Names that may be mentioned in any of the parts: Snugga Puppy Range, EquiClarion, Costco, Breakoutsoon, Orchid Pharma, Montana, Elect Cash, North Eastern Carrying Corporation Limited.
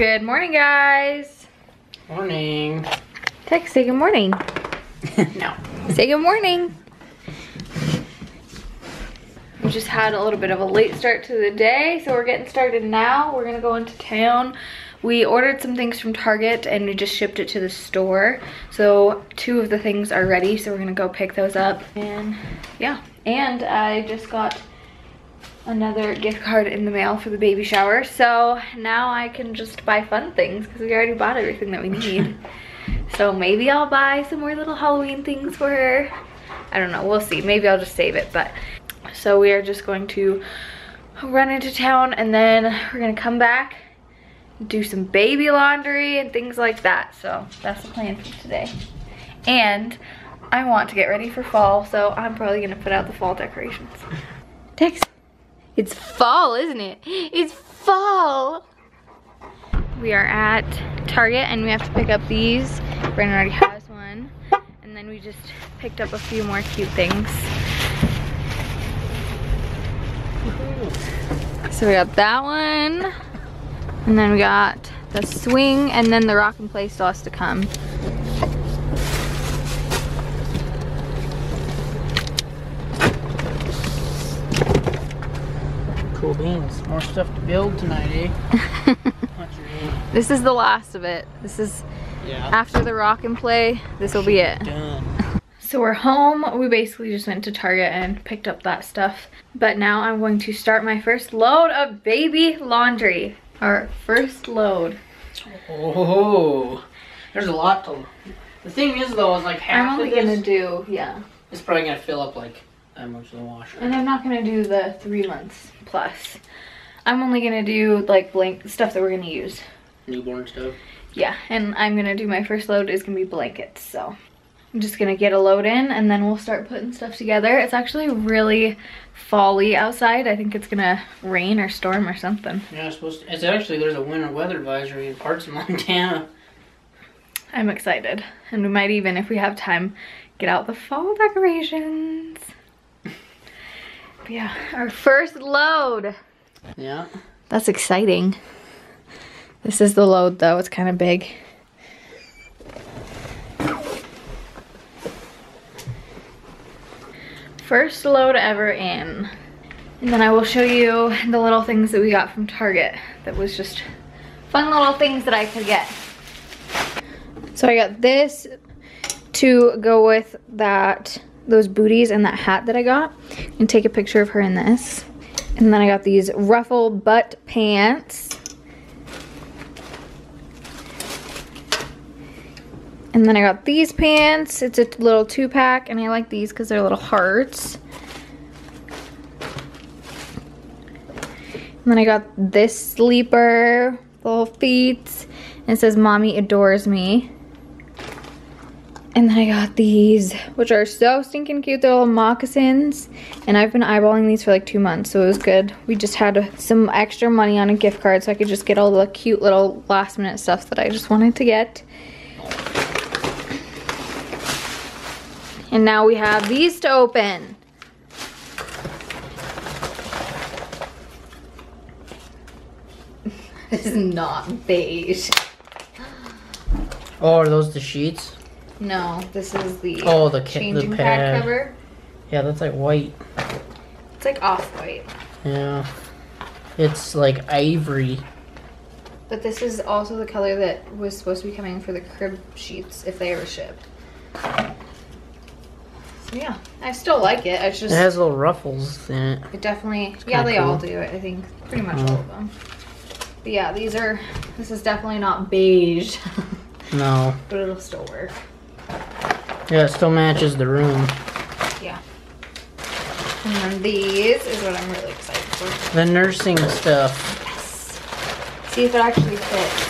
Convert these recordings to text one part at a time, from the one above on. Good morning, guys. Morning. Tex, say good morning. No. Say good morning. We just had a little bit of a late start to the day, so we're getting started now. We're gonna go into town. We ordered some things from Target and we just shipped it to the store. So 2 of the things are ready, so we're gonna go pick those up. And yeah, and I just got another gift card in the mail for the baby shower. So now I can just buy fun things because we already bought everything that we need. So maybe I'll buy some more little Halloween things for her. I don't know, we'll see. Maybe I'll just save it, but. So we are just going to run into town and then we're gonna come back, do some baby laundry and things like that. So that's the plan for today. And I want to get ready for fall, so I'm probably gonna put out the fall decorations. Tex, it's fall, isn't it? It's fall. We are at Target and we have to pick up these. Brandon already has one. And then we just picked up a few more cute things. So we got that one. And then we got the swing and then the rock and play still has to come. Cool beans. More stuff to build tonight, eh? This is the last of it. This is, yeah, after the rock and play, this will be it. Done. So we're home. We basically just went to Target and picked up that stuff. But now I'm going to start my first load of baby laundry. Our first load. Oh, there's a lot to... The thing is though, is like half I'm only of this, gonna do, yeah. It's probably gonna fill up like that much of the washer. And I'm not gonna do the 3 months plus. I'm only gonna do like blank stuff that we're gonna use. Newborn stuff? Yeah, and I'm gonna do my first load is gonna be blankets, so. I'm just gonna get a load in and then we'll start putting stuff together. It's actually really fall-y outside. I think it's gonna rain or storm or something. Yeah, it's supposed to. It's actually, there's a winter weather advisory in parts of Montana. I'm excited. And we might even, if we have time, get out the fall decorations. But yeah, our first load. Yeah. That's exciting. This is the load though, it's kind of big. First load ever in. And then I will show you the little things that we got from Target that was just fun little things that I could get. So I got this to go with that, those booties and that hat that I got. And take a picture of her in this. And then I got these ruffle butt pants. And then I got these pants. It's a little 2-pack and I like these because they're little hearts. And then I got this sleeper, little feet, and it says Mommy Adores Me. And then I got these, which are so stinking cute. They're little moccasins. And I've been eyeballing these for like 2 months, so it was good. We just had some extra money on a gift card so I could just get all the cute little last minute stuff that I just wanted to get. And now we have these to open. This is not beige. Oh, are those the sheets? No, this is the, oh, the changing pad cover. Yeah, that's like white. It's like off-white. Yeah. It's like ivory. But this is also the color that was supposed to be coming for the crib sheets if they ever shipped. Yeah, I still like it. It's just, it has little ruffles in it. It definitely, yeah, they cool. All do it, I think. Pretty much all of them. But yeah, these are, this is definitely not beige. No. But it'll still work. Yeah, it still matches the room. Yeah. And then these is what I'm really excited for. The nursing stuff. Yes. See if it actually fits.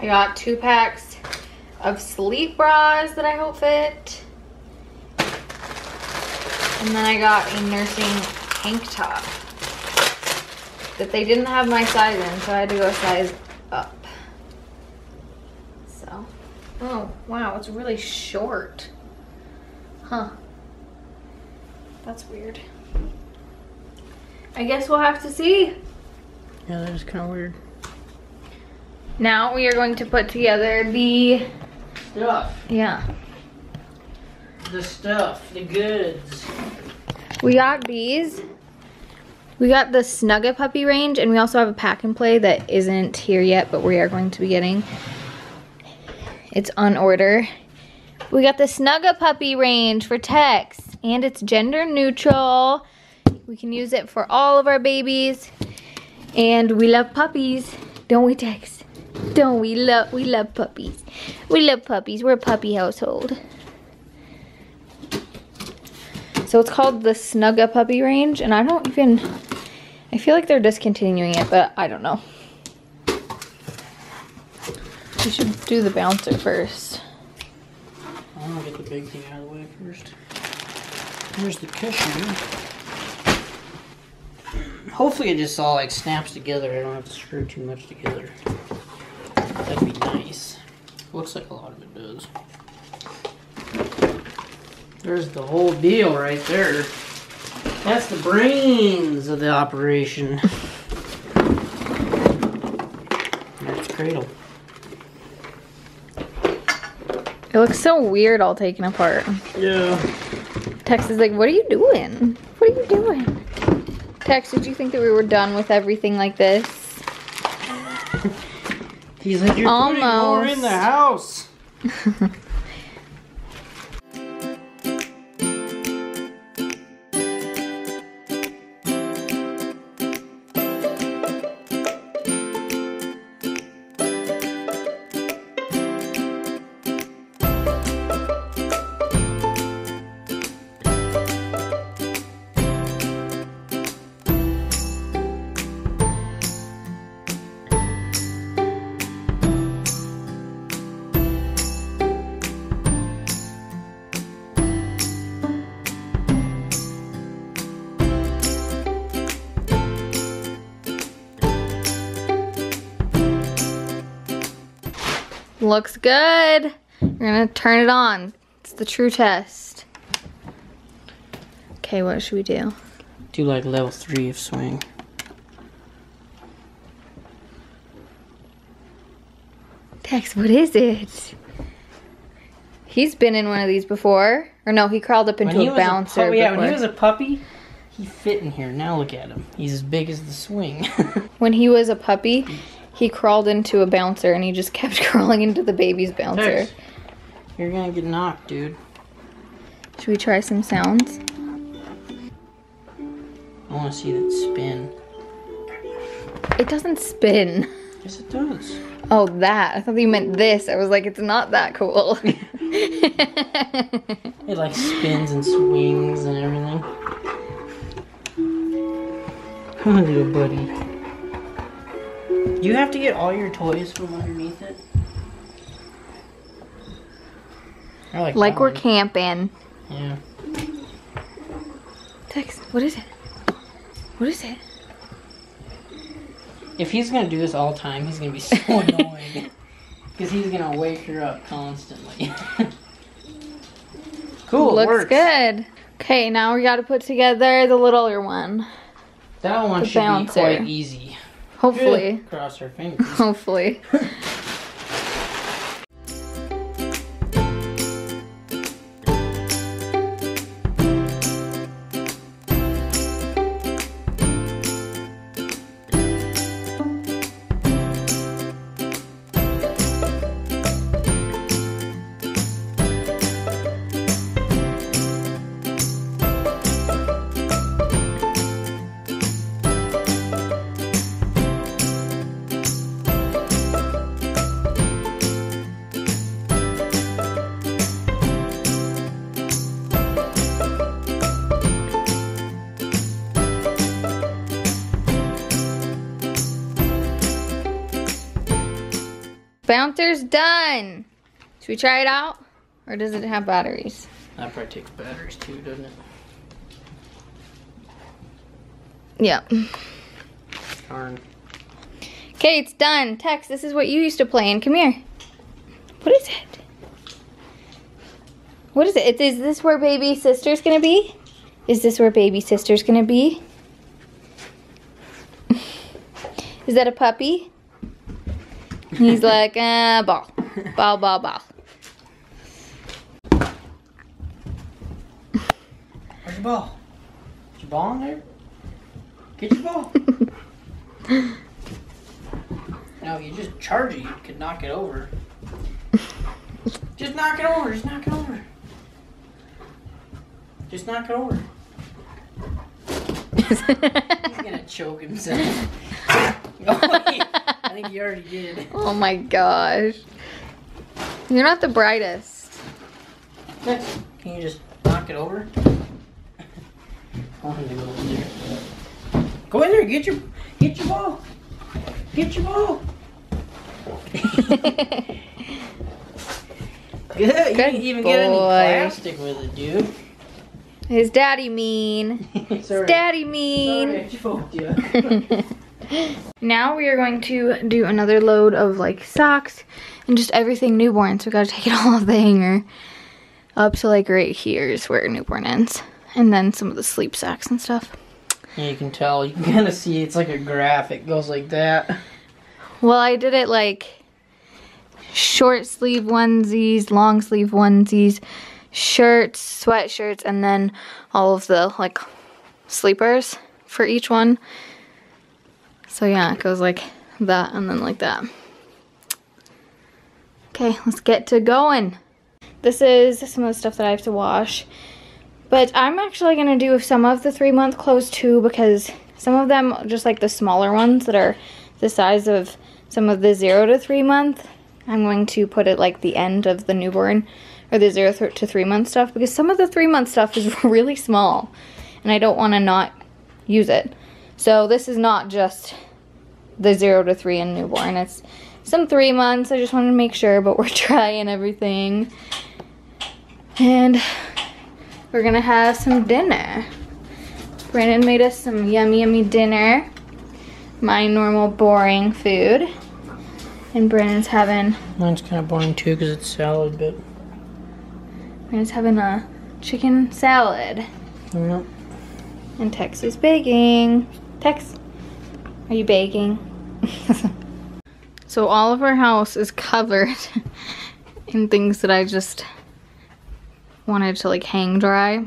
I got 2 packs. Of sleep bras that I hope fit. And then I got a nursing tank top that they didn't have my size in, so I had to go size up. So, oh wow, it's really short. Huh. That's weird. I guess we'll have to see. Yeah, that is kind of weird. Now we are going to put together the stuff. Yeah. The stuff, the goods. We got these. We got the Snugga Puppy Range, and we also have a pack and play that isn't here yet, but we are going to be getting. It's on order. We got the Snugga Puppy Range for Tex, and it's gender neutral. We can use it for all of our babies, and we love puppies, don't we, Tex? Don't we? We love puppies. We love puppies. We're a puppy household. So it's called the Snugga Puppy Range, and I feel like they're discontinuing it, but I don't know. We should do the bouncer first. I'm gonna get the big thing out of the way first. Here's the cushion. Hopefully it just all like snaps together. I don't have to screw too much together. That'd be nice. Looks like a lot of it does. There's the whole deal right there. That's the brains of the operation. That's cradle. It looks so weird all taken apart. Yeah. Tex is like, what are you doing? What are you doing? Tex, did you think that we were done with everything like this? He's like, you're putting more in the house. Looks good. We're gonna turn it on. It's the true test. Okay, what should we do? Do like level 3 of swing. Tex, what is it? He's been in one of these before. Or no, he crawled up into a bouncer. When he was a puppy, he fit in here. Now look at him. He's as big as the swing. When he was a puppy, he crawled into a bouncer, and he just kept crawling into the baby's bouncer. Tex, you're gonna get knocked, dude. Should we try some sounds? I wanna see that spin. It doesn't spin. Yes, it does. Oh, that. I thought you meant this. I was like, it's not that cool. It like spins and swings and everything. Come on, little buddy. You have to get all your toys from underneath it. Like we're camping. Yeah. Tex, what is it? What is it? If he's going to do this all the time, he's going to be so annoying. Because he's going to wake her up constantly. Cool, looks good. Okay, now we got to put together the littler one. That one should be quite easy. Hopefully. Good. Cross our fingers. Hopefully. Bouncer's done. Should we try it out? Or does it have batteries? That probably takes batteries too, doesn't it? Yeah. Darn. Okay, it's done. Tex, this is what you used to play in. Come here. What is it? What is it? Is this where baby sister's gonna be? Is this where baby sister's gonna be? Is that a puppy? And he's like, ball. Ball, ball, ball. Where's your ball? Is your ball in there? Get your ball. No, you just charge it. You could knock it over. Just knock it over. Just knock it over. Just knock it over. He's gonna choke himself. Oh, wait. I think you already did. Oh my gosh. You're not the brightest. Can you just knock it over? I want him to go in there. Go in there, get your ball. Get your ball. Good. You didn't even get any plastic with it, dude. Is daddy mean? Is daddy mean? Now we are going to do another load of like socks and just everything newborn. So we gotta take it all off the hanger up to like right here is where newborn ends. And then some of the sleep socks and stuff. Yeah, you can tell. You can kind of see it's like a graph. It goes like that. Well, I did it like short sleeve onesies, long sleeve onesies, shirts, sweatshirts, and then all of the like sleepers for each one. So yeah, it goes like that and then like that. Okay, let's get to going. This is some of the stuff that I have to wash, but I'm actually gonna do some of the 3-month clothes too, because some of them, just like the smaller ones that are the size of some of the 0 to 3 month, I'm going to put it like the end of the newborn or the 0 to 3 month stuff, because some of the 3-month stuff is really small and I don't want to not use it. So this is not just the 0 to 3 and newborn, it's some 3 months. I just wanted to make sure, but we're trying everything. And we're gonna have some dinner. Brandon made us some yummy, yummy dinner. My normal boring food. And Brandon's having... Mine's kind of boring too because it's salad, but... Brandon's having a chicken salad. Yep. And Tex is baking. Tex, are you baking? So all of our house is covered in things that I just wanted to like hang dry.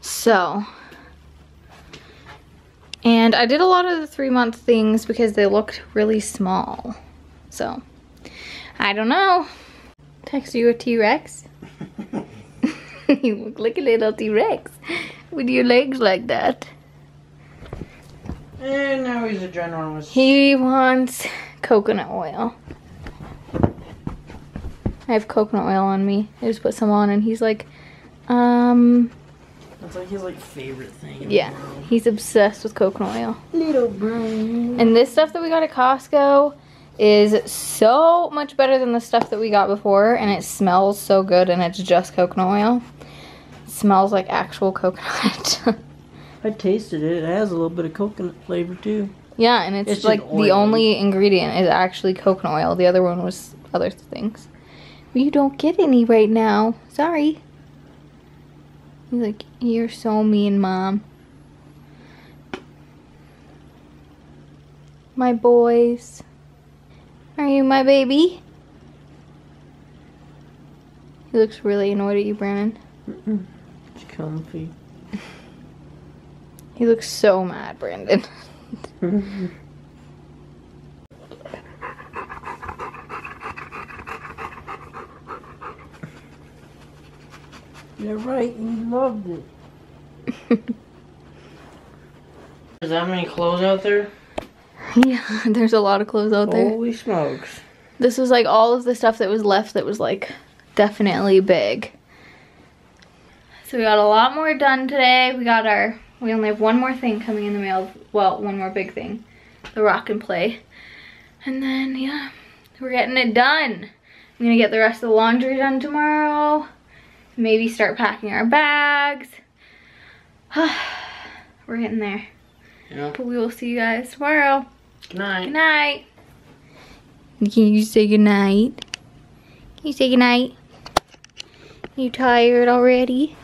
So, and I did a lot of the 3-month things because they looked really small. So, I don't know. Text you a T-Rex? You look like a little T-Rex with your legs like that. And now he's a generalist. He wants coconut oil. I have coconut oil on me. I just put some on and he's like, That's like his like favorite thing. Yeah, he's obsessed with coconut oil. Little brain. And this stuff that we got at Costco is so much better than the stuff that we got before, and it smells so good, and it's just coconut oil. It smells like actual coconut. I tasted it. It has a little bit of coconut flavor too. Yeah, and it's like the only ingredient is actually coconut oil. The other one was other things. You don't get any right now. Sorry. He's like, you're so mean, Mom. My boys. Are you my baby? He looks really annoyed at you, Brandon. Mm-mm. It's comfy. He looks so mad, Brandon. You're right, you loved it. Is that many clothes out there? Yeah, there's a lot of clothes out there. Holy smokes. This was like all of the stuff that was left that was like definitely big. So we got a lot more done today. We only have one more thing coming in the mail. Well, one more big thing. The rock and play. And then, yeah, we're getting it done. I'm gonna get the rest of the laundry done tomorrow. Maybe start packing our bags. We're getting there. Yeah. But we will see you guys tomorrow. Good night. Good night. Can you say good night? Can you say good night? You tired already?